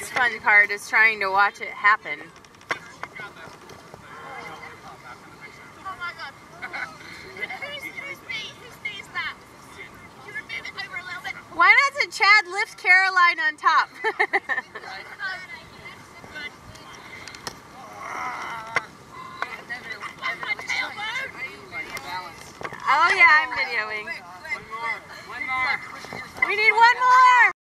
most fun part is trying to watch it happen. Why doesn't Chad lift Caroline on top? Oh yeah, I'm videoing. One more. We need one more.